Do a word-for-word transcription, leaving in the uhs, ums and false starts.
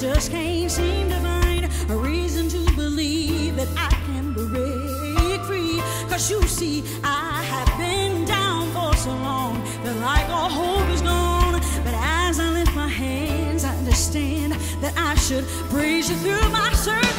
just can't seem to find a reason to believe that I can break free. Cause you see, I have been down for so long that like all hope is gone. But as I lift my hands, I understand that I should praise you through my service.